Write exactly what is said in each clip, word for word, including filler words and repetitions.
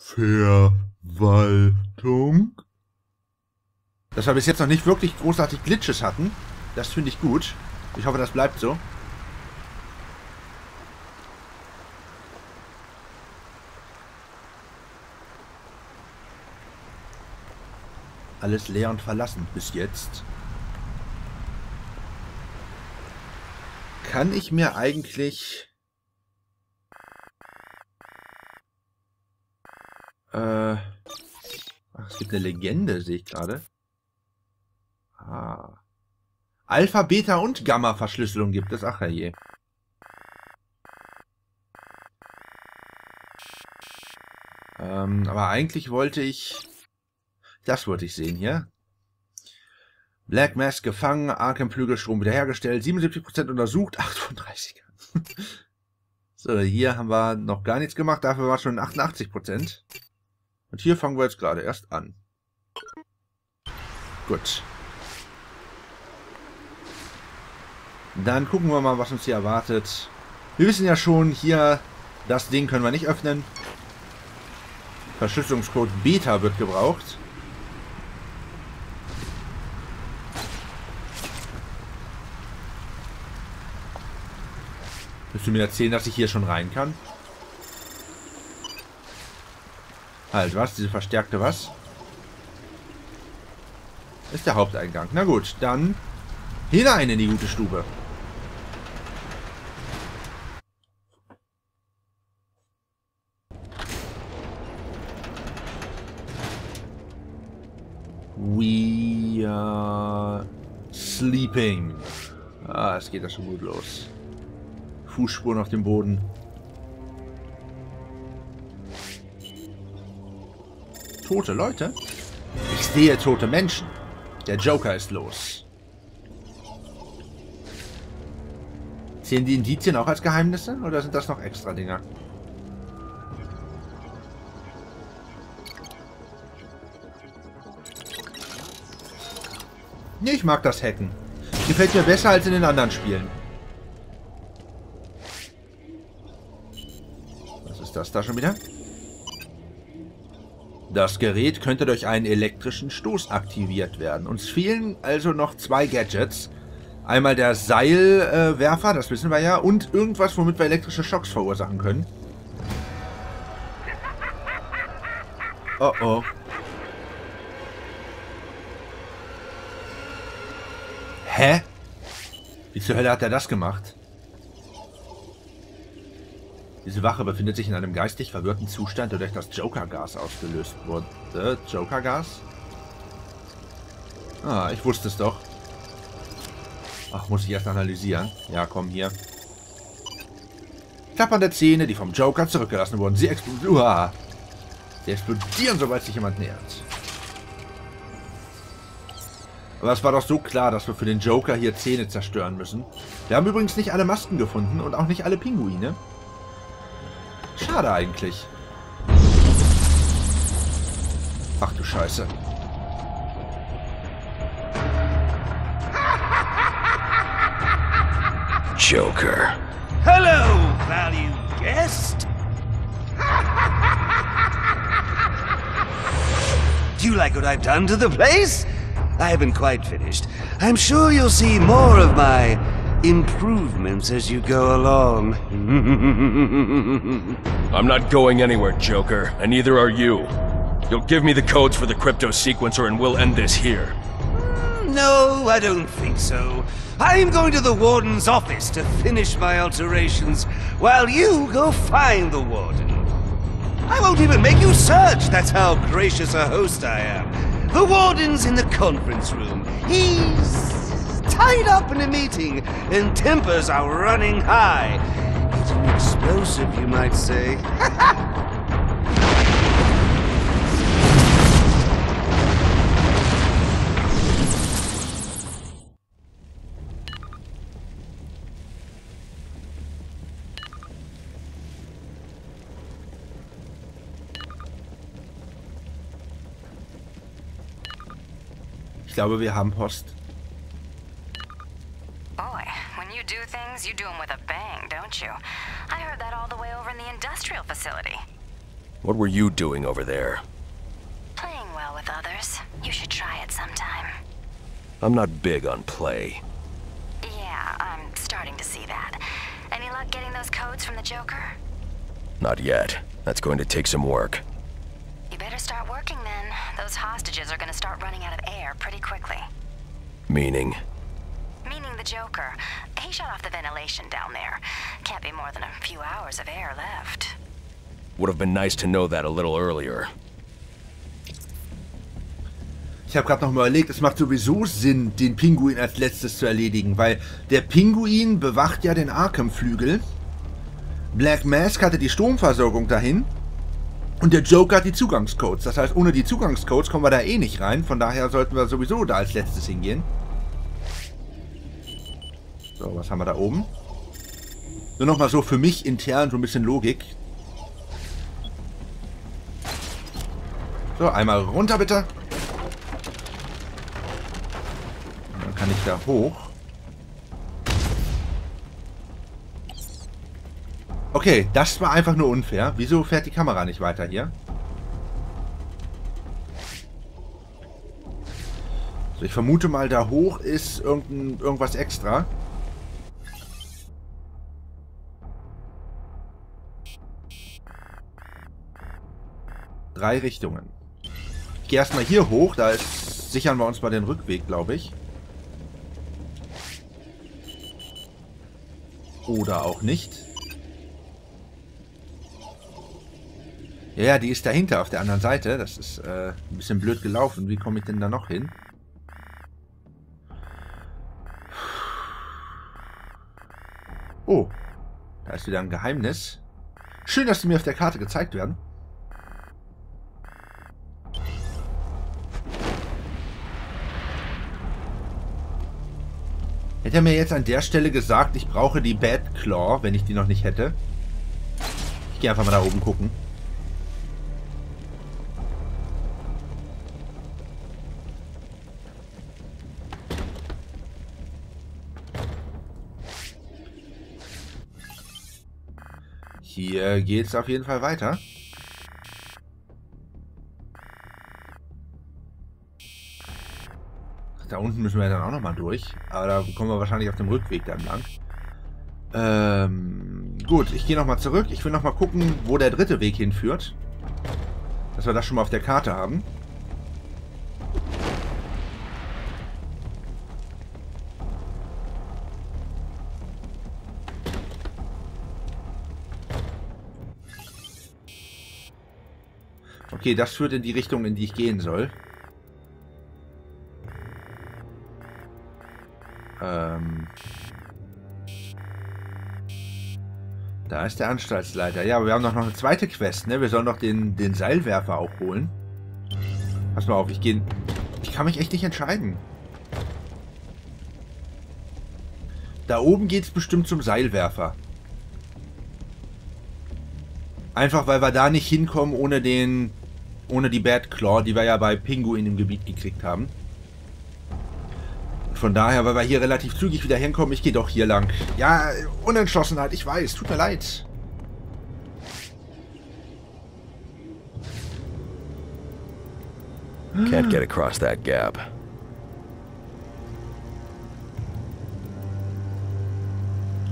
Verwaltung. Dass wir bis jetzt noch nicht wirklich großartig Glitches hatten. Das finde ich gut. Ich hoffe, das bleibt so. Alles leer und verlassen bis jetzt. Kann ich mir eigentlich... Äh... Ach, es gibt eine Legende, sehe ich gerade. Ah... Alpha, Beta und Gamma-Verschlüsselung gibt es. Ach herrje. Ähm, aber eigentlich wollte ich... Das wollte ich sehen hier. Black Mask gefangen, Arkham-Flügelstrom wiederhergestellt, siebenundsiebzig Prozent untersucht, achtunddreißiger. So, hier haben wir noch gar nichts gemacht, dafür war es schon achtundachtzig Prozent. Und hier fangen wir jetzt gerade erst an. Gut. Dann gucken wir mal, was uns hier erwartet. Wir wissen ja schon, hier, das Ding können wir nicht öffnen. Verschlüsselungscode Beta wird gebraucht. Willst du mir erzählen, dass ich hier schon rein kann? Halt, was? Diese verstärkte was? Ist der Haupteingang. Na gut, dann hinein in die gute Stube. We are sleeping. Ah, es geht ja schon gut los. Fußspuren auf dem Boden. Tote Leute? Ich sehe tote Menschen. Der Joker ist los. Zählen die Indizien auch als Geheimnisse? Oder sind das noch extra Dinger? Nee, ich mag das Hacken. Gefällt mir besser als in den anderen Spielen. Das da schon wieder? Das Gerät könnte durch einen elektrischen Stoß aktiviert werden. Uns fehlen also noch zwei Gadgets. Einmal der Seilwerfer, äh, das wissen wir ja, und irgendwas, womit wir elektrische Schocks verursachen können. Oh oh. Hä? Wie zur Hölle hat er das gemacht? Diese Wache befindet sich in einem geistig verwirrten Zustand, durch das Joker-Gas ausgelöst wurde. Joker-Gas? Ah, ich wusste es doch. Ach, muss ich erst analysieren. Ja, komm hier. Klappernde Zähne, die vom Joker zurückgelassen wurden. Sie explodieren. Sie explodieren, sobald sich jemand nähert. Aber es war doch so klar, dass wir für den Joker hier Zähne zerstören müssen. Wir haben übrigens nicht alle Masken gefunden und auch nicht alle Pinguine. Schade eigentlich. Ach du Scheiße. Joker. Hello, valued guest. Do you like what I've done to the place? I haven't quite finished. I'm sure you'll see more of my improvements as you go along. I'm not going anywhere, Joker, and neither are you. You'll give me the codes for the Crypto Sequencer and we'll end this here. No, I don't think so. I'm going to the Warden's office to finish my alterations while you go find the Warden. I won't even make you search, that's how gracious a host I am. The Warden's in the conference room. He's... tied up in a meeting, and tempers are running high. It's an explosive, you might say. Ich glaube, wir haben Post. Do things, you do them with a bang, don't you? I heard that all the way over in the industrial facility. What were you doing over there? Playing well with others. You should try it sometime. I'm not big on play. Yeah, I'm starting to see that. Any luck getting those codes from the Joker? Not yet. That's going to take some work. You better start working then. Those hostages are going to start running out of air pretty quickly. Meaning? Meaning the Joker. He shut off the ventilation down there. Can't be more than a few hours of air left. Would have been nice to know that a little earlier. Ich habe gerade noch mal überlegt, es macht sowieso Sinn, den Pinguin als letztes zu erledigen, weil der Pinguin bewacht ja den Arkham-Flügel. Black Mask hatte die Stromversorgung dahin und der Joker hat die Zugangscodes. Das heißt, ohne die Zugangscodes kommen wir da eh nicht rein, von daher sollten wir sowieso da als letztes hingehen. So, was haben wir da oben? Nur nochmal so für mich intern so ein bisschen Logik. So, einmal runter bitte. Dann kann ich da hoch. Okay, das war einfach nur unfair. Wieso fährt die Kamera nicht weiter hier? Also ich vermute mal, da hoch ist irgend, irgendwas extra. Drei Richtungen. Ich gehe erstmal hier hoch, da ist, sichern wir uns mal den Rückweg, glaube ich. Oder auch nicht. Ja, ja, die ist dahinter, auf der anderen Seite. Das ist äh, ein bisschen blöd gelaufen. Wie komme ich denn da noch hin? Oh, da ist wieder ein Geheimnis. Schön, dass die mir auf der Karte gezeigt werden. Hätte er mir jetzt an der Stelle gesagt, ich brauche die Batclaw, wenn ich die noch nicht hätte. Ich gehe einfach mal da oben gucken. Hier geht's auf jeden Fall weiter. Da unten müssen wir dann auch nochmal durch. Aber da kommen wir wahrscheinlich auf dem Rückweg dann lang. Ähm, gut, ich gehe nochmal zurück. Ich will nochmal gucken, wo der dritte Weg hinführt. Dass wir das schon mal auf der Karte haben. Okay, das führt in die Richtung, in die ich gehen soll. Ähm da ist der Anstaltsleiter. Ja, aber wir haben doch noch eine zweite Quest, ne? Wir sollen doch den, den Seilwerfer auch holen. Pass mal auf, ich gehe... Ich kann mich echt nicht entscheiden. Da oben geht es bestimmt zum Seilwerfer. Einfach, weil wir da nicht hinkommen ohne den... Ohne die Batclaw, die wir ja bei Pinguin im Gebiet gekriegt haben. Und von daher, weil wir hier relativ zügig wieder hinkommen, ich gehe doch hier lang. Ja, Unentschlossenheit, ich weiß, tut mir leid. Can't get across that gap.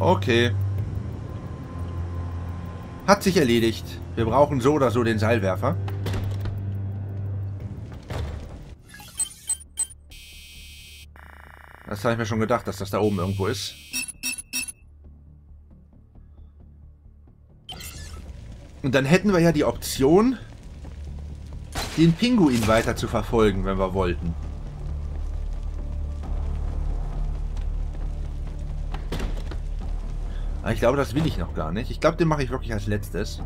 Okay. Hat sich erledigt. Wir brauchen so oder so den Seilwerfer. Das habe ich mir schon gedacht, dass das da oben irgendwo ist. Und dann hätten wir ja die Option, den Pinguin weiter zu verfolgen, wenn wir wollten. Aber ich glaube, das will ich noch gar nicht. Ich glaube, den mache ich wirklich als letztes.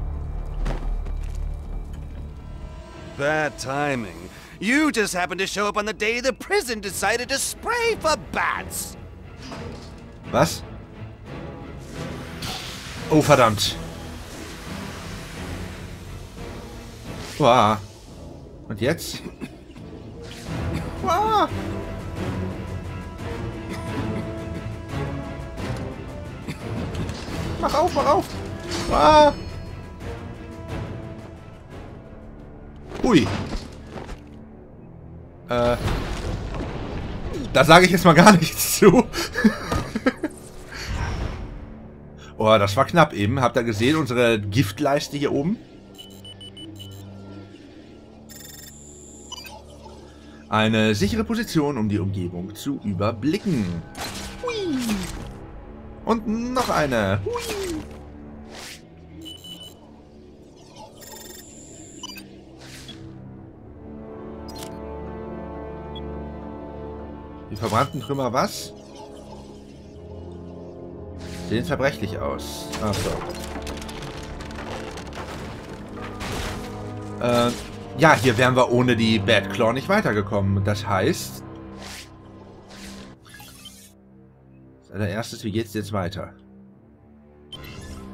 Bad timing. You just happened to show up on the day the prison decided to spray for bats. Was? Oh, verdammt. Wow. Und jetzt? Wow. Mach auf, mach auf! Ah. Ui. Äh. Da sage ich jetzt mal gar nichts zu. Oh, das war knapp eben. Habt ihr gesehen, unsere Giftleiste hier oben? Eine sichere Position, um die Umgebung zu überblicken. Hui. Und noch eine. Hui. Die verbrannten Trümmer, was? Sehen zerbrechlich aus. Ach so. Äh, ja, hier wären wir ohne die Batclaw nicht weitergekommen. Das heißt... Als allererstes, wie geht's jetzt weiter?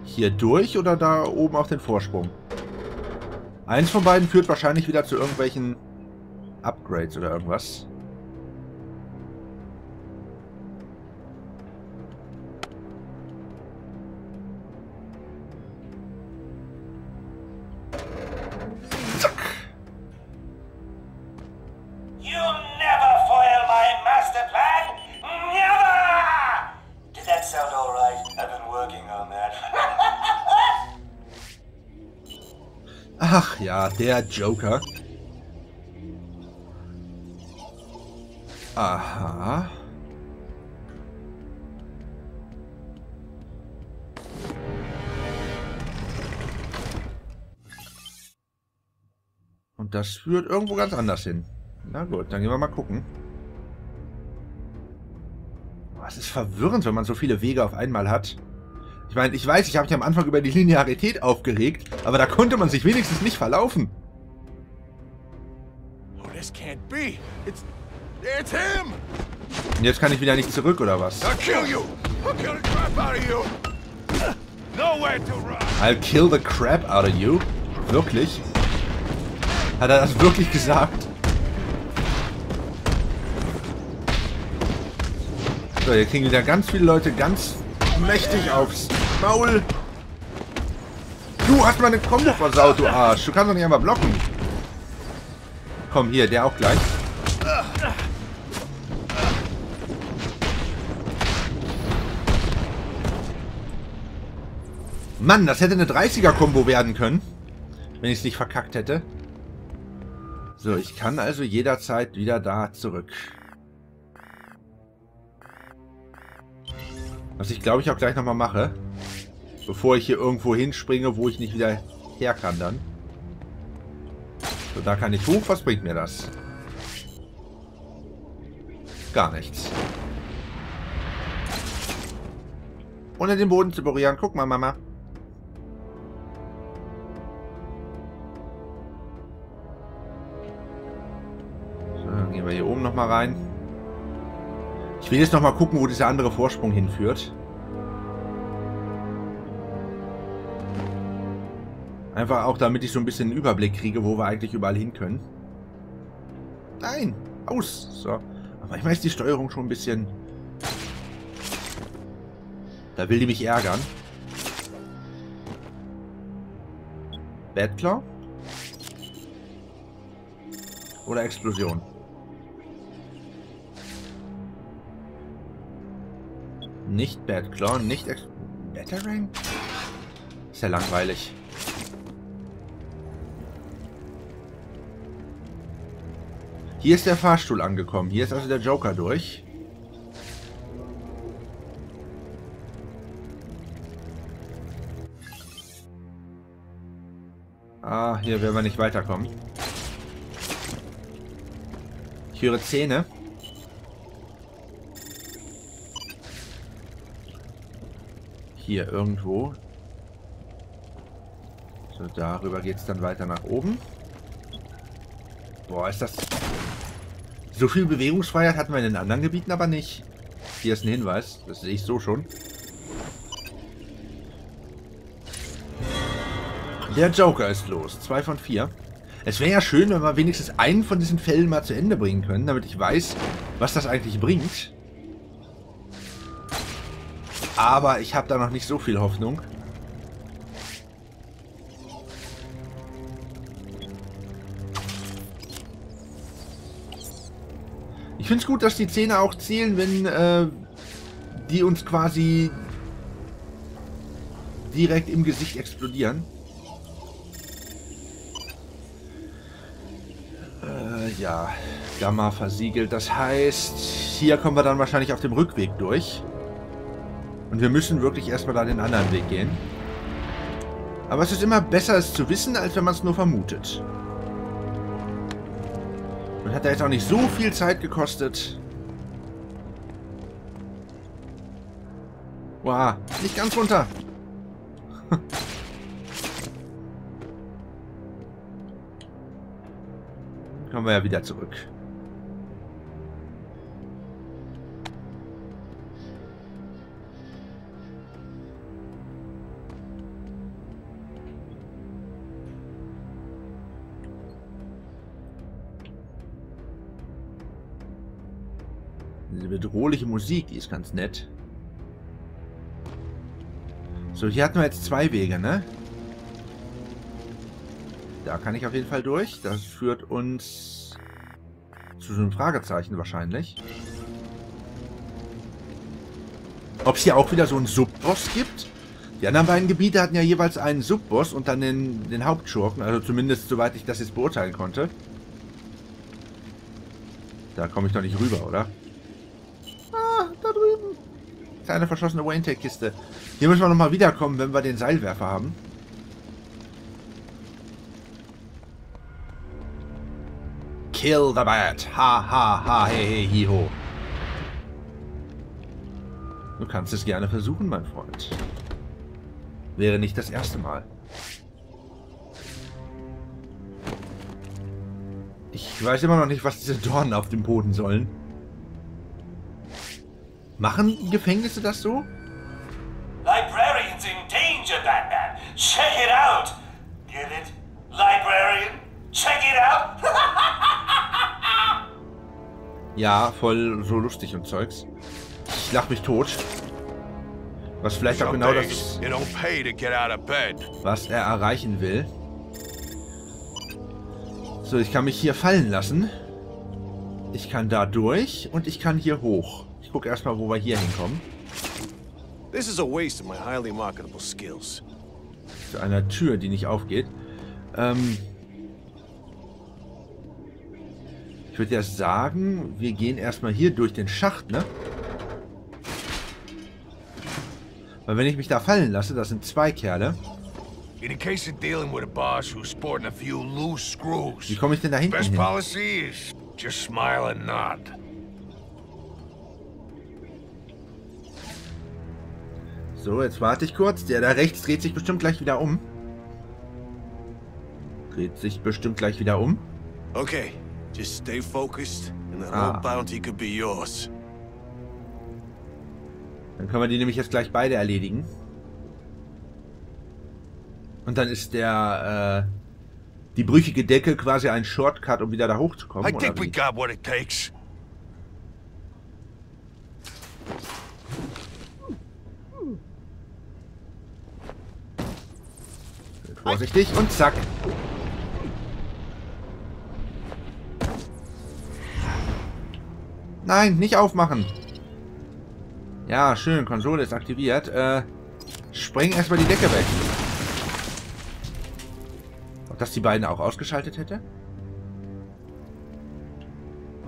Hier durch oder da oben auf den Vorsprung? Eins von beiden führt wahrscheinlich wieder zu irgendwelchen Upgrades oder irgendwas. Ach ja, der Joker. Aha. Und das führt irgendwo ganz anders hin. Na gut, dann gehen wir mal gucken. Es ist verwirrend, wenn man so viele Wege auf einmal hat. Ich meine, ich weiß, ich habe mich am Anfang über die Linearität aufgeregt, aber da konnte man sich wenigstens nicht verlaufen. Und jetzt kann ich wieder nicht zurück, oder was? I'll kill you. I'll kill the crap out of you. Nowhere to run. I'll kill the crap out of you. Wirklich? Hat er das wirklich gesagt? So, hier kriegen wieder ganz viele Leute ganz mächtig aufs Maul. Du hast meine Kombo versaut, du Arsch. Du kannst doch nicht einmal blocken. Komm, hier, der auch gleich. Mann, das hätte eine dreißiger-Kombo werden können. Wenn ich es nicht verkackt hätte. So, ich kann also jederzeit wieder da zurück. Was ich, glaube ich, auch gleich nochmal mache. Bevor ich hier irgendwo hinspringe, wo ich nicht wieder her kann dann. So, da kann ich hoch. Was bringt mir das? Gar nichts. Ohne den Boden zu berühren. Guck mal, Mama. So, dann gehen wir hier oben nochmal rein. Ich will jetzt nochmal gucken, wo dieser andere Vorsprung hinführt. Einfach auch, damit ich so ein bisschen einen Überblick kriege, wo wir eigentlich überall hin können. Nein! Aus! So. Aber manchmal ist die Steuerung schon ein bisschen... Da will die mich ärgern. Batclaw? Oder Explosion? Nicht Batclaw, nicht Ex... Batarang? Ist ja langweilig. Hier ist der Fahrstuhl angekommen. Hier ist also der Joker durch. Ah, hier werden wir nicht weiterkommen. Ich höre Zähne. Hier irgendwo. So, darüber geht es dann weiter nach oben. Boah, ist das... So viel Bewegungsfreiheit hatten wir in den anderen Gebieten aber nicht. Hier ist ein Hinweis. Das sehe ich so schon. Der Joker ist los. Zwei von vier. Es wäre ja schön, wenn wir wenigstens einen von diesen Fällen mal zu Ende bringen können, damit ich weiß, was das eigentlich bringt. Aber ich habe da noch nicht so viel Hoffnung. finde es gut, dass die Zähne auch zählen, wenn äh, die uns quasi direkt im Gesicht explodieren. Äh, ja, Gamma versiegelt. Das heißt, hier kommen wir dann wahrscheinlich auf dem Rückweg durch. Und wir müssen wirklich erstmal da den anderen Weg gehen. Aber es ist immer besser, es zu wissen, als wenn man es nur vermutet. Und hat da jetzt auch nicht so viel Zeit gekostet. Wow, nicht ganz runter. Kommen wir ja wieder zurück. Diese bedrohliche Musik, die ist ganz nett. So, hier hatten wir jetzt zwei Wege, ne? Da kann ich auf jeden Fall durch. Das führt uns zu so einem Fragezeichen wahrscheinlich. Ob es hier auch wieder so einen Subboss gibt? Die anderen beiden Gebiete hatten ja jeweils einen Subboss und dann den, den Hauptschurken. Also zumindest soweit ich das jetzt beurteilen konnte. Da komme ich doch nicht rüber, oder? Ah, da drüben. Kleine verschlossene Wayne-Tech-Kiste. Hier müssen wir nochmal wiederkommen, wenn wir den Seilwerfer haben. Kill the Bat! Ha, ha, ha, hey, hey, hi, ho. Du kannst es gerne versuchen, mein Freund. Wäre nicht das erste Mal. Ich weiß immer noch nicht, was diese Dornen auf dem Boden sollen. Machen Gefängnisse das so? Librarian's in danger, Batman! Check it out! Get it? Librarian? Check it out! Ja, voll so lustig und Zeugs. Ich lach mich tot. Was vielleicht auch genau das ist, was er erreichen will. So, ich kann mich hier fallen lassen. Ich kann da durch und ich kann hier hoch. Ich guck erstmal, wo wir hier hinkommen. Zu einer Tür, die nicht aufgeht. Ähm... Ich würde ja sagen, wir gehen erstmal hier durch den Schacht, ne? Weil wenn ich mich da fallen lasse, das sind zwei Kerle. Wie komme ich denn da hinten hin? So, jetzt warte ich kurz. Der da rechts dreht sich bestimmt gleich wieder um. Dreht sich bestimmt gleich wieder um. Okay. Just stay focused and that whole bounty could be yours. Dann können wir die nämlich jetzt gleich beide erledigen. Und dann ist der äh, die brüchige Decke quasi ein Shortcut, um wieder da hochzukommen. I think we got what it takes. Vorsichtig und zack. Nein, nicht aufmachen. Ja, schön. Konsole ist aktiviert. Äh, spreng erstmal die Decke weg. Ob das die beiden auch ausgeschaltet hätte?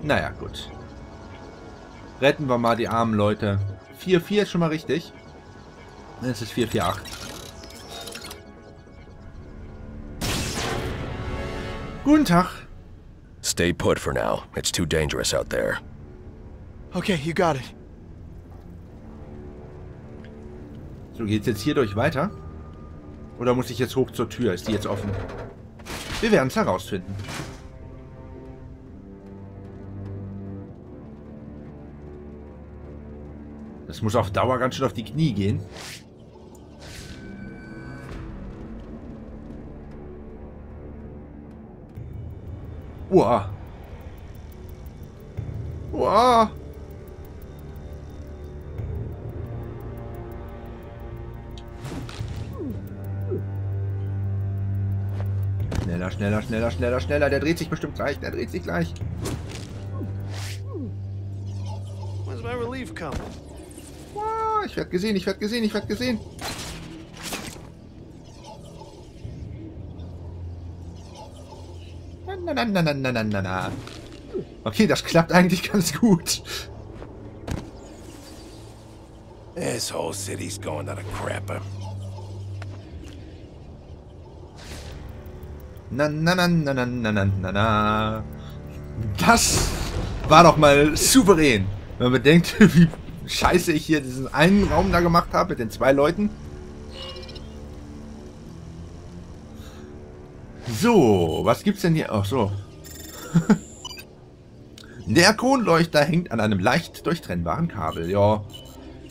Naja, gut. Retten wir mal die armen Leute. vier vier ist schon mal richtig. Es ist vier vier acht. Guten Tag. Stay put for now. It's too dangerous out there. Okay, you got it. So, geht's jetzt hier durch weiter? Oder muss ich jetzt hoch zur Tür? Ist die jetzt offen? Wir werden es herausfinden. Das muss auf Dauer ganz schön auf die Knie gehen. Uah. Uah. Schneller, schneller, schneller, schneller, schneller. Der dreht sich bestimmt gleich. Der dreht sich gleich. Wow, ich werde gesehen, ich werde gesehen, ich werde gesehen. Na, na, na, na, na, na, na, na. Okay, das klappt eigentlich ganz gut. This whole city's going to the crapper. Na, na, na, na, na, na, na, na. Das war doch mal souverän. Wenn man bedenkt, wie scheiße ich hier diesen einen Raum da gemacht habe mit den zwei Leuten. So, was gibt's denn hier? Ach so. Der Kronleuchter hängt an einem leicht durchtrennbaren Kabel. Ja,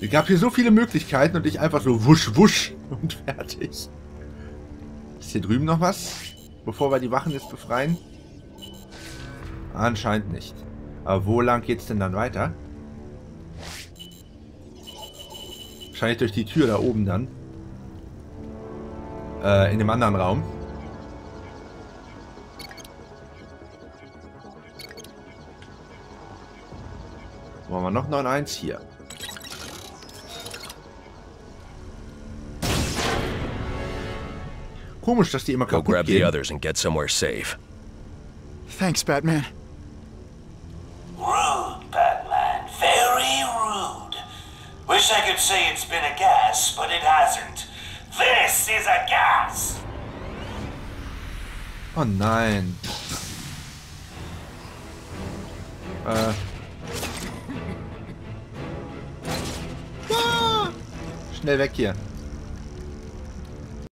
es gab hier so viele Möglichkeiten und ich einfach so wusch, wusch und fertig. Ist hier drüben noch was, bevor wir die Wachen jetzt befreien? Anscheinend nicht. Aber wo lang geht's denn dann weiter? Wahrscheinlich durch die Tür da oben dann. Äh, in dem anderen Raum. Wollen wir noch neun eins hier? Komisch, dass die immer kaputt gehen. Go grab the others and get somewhere safe. Thanks, Batman. Rude, Batman. Very rude. Wish I could say it's been a gas, but it hasn't. This is a gas. Oh nein. Äh. Schnell weg hier.